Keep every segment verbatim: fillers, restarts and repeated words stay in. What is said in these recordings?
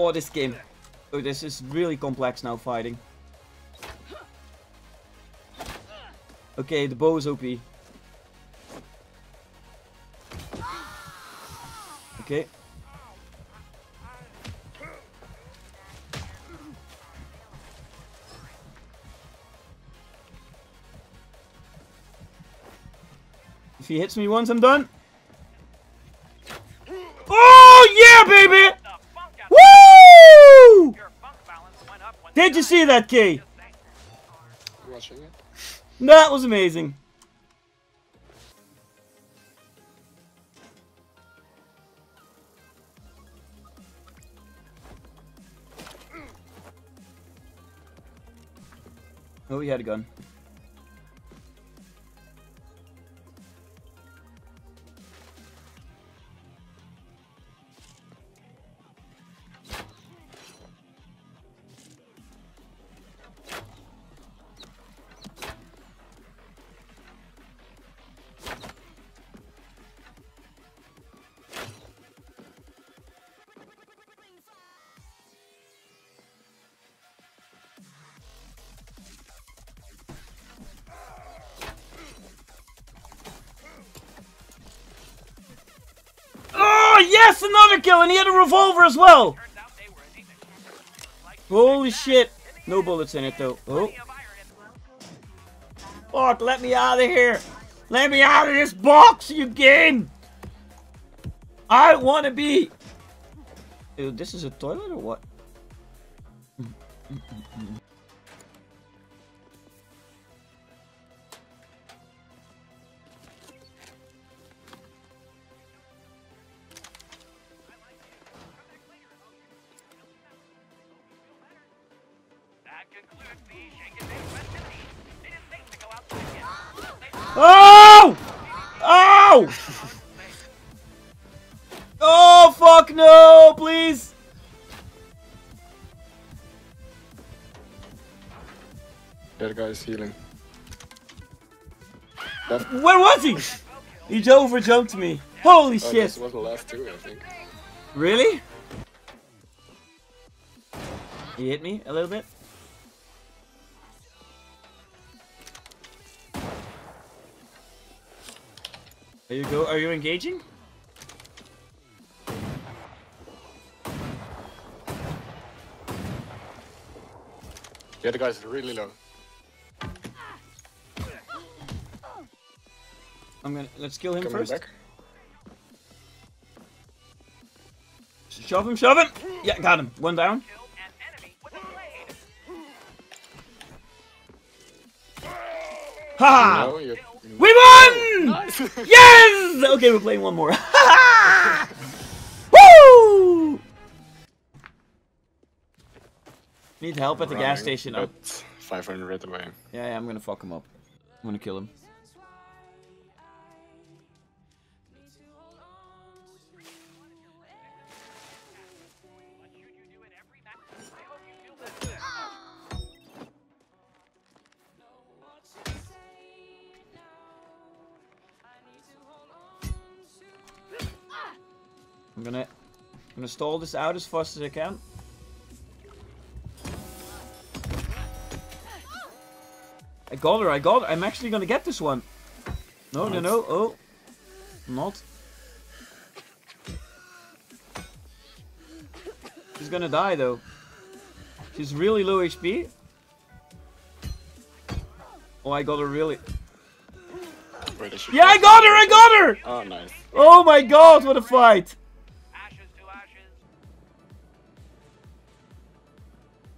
Oh, this game. Oh, this is really complex now, fighting. Okay, the bow is O P. Okay. If he hits me once, I'm done. Oh, yeah, baby! Woo! Did you see that, Kay? Watching it. That was amazing. Oh, he had a gun. Yes, another kill, and he had a revolver as well. Holy shit. No bullets in it, though. Oh. Fuck, let me out of here. Let me out of this box, you game. I want to be... Ew, this is a toilet or what? Oh! Oh! Oh, fuck no, please! That guy's healing. That... Where was he? He over jumped me. Holy oh, shit! This was the last two, I think. Really? He hit me a little bit. Are you go? Are you engaging? The other guy's really low. I'm gonna let's kill him Coming first. Back. Shove him! Shove him! Yeah, got him. One down. Ha! No, we won! Nice. Yes! Okay, we're playing one more. Woo! Need help at the Running, gas station. Up. five hundred away. Yeah, yeah, I'm gonna fuck him up. I'm gonna kill him. I'm gonna, I'm gonna stall this out as fast as I can. I got her, I got her. I'm actually gonna get this one. No, nice. no, no. Oh, I'm not. She's gonna die though. She's really low H P. Oh, I got her really. Yeah, I got her, I got her! Oh, nice. Oh my god, what a fight!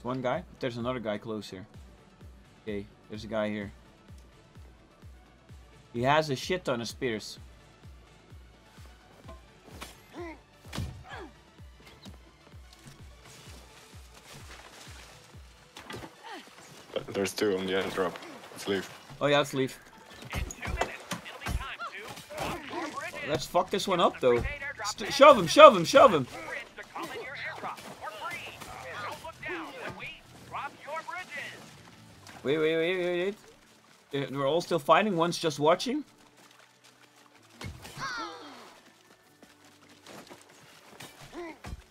One guy? There's another guy close here. Okay, there's a guy here. He has a shit ton of spears. There's two on the end drop. Let's leave. Oh yeah, let's leave. Let's fuck this one up though. St- shove him, shove him, shove him! Wait, wait, wait, wait, wait. We're all still fighting, one's just watching.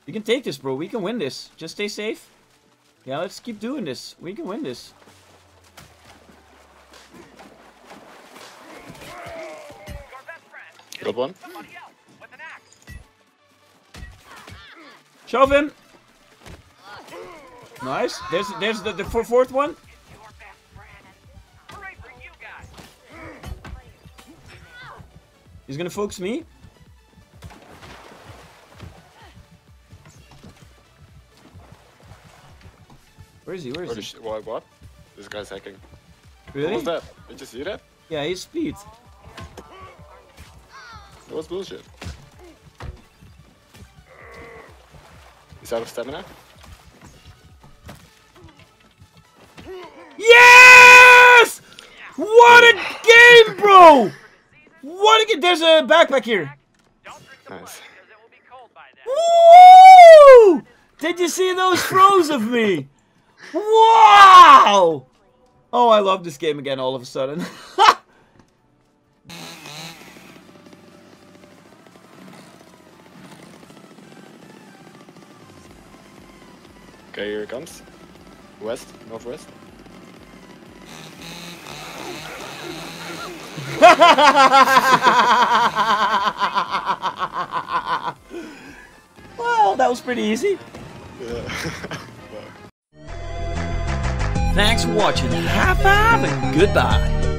We can take this, bro. We can win this. Just stay safe. Yeah, let's keep doing this. We can win this. Good one. Shove him. Nice. There's there's the, the fourth one. He's gonna focus me. Where is he? Where is Holy he? Why, what? This guy's hacking. Really? What was that? Did you see that? Yeah, he's speed. That was bullshit. He's out of stamina. Yes! What a game, bro! What a game! There's a backpack here. Nice. Woo! Did you see those throws of me? Wow! Oh, I love this game again all of a sudden. Okay, here it comes. West, northwest. Well, that was pretty easy. Yeah. Thanks for watching. High five and goodbye.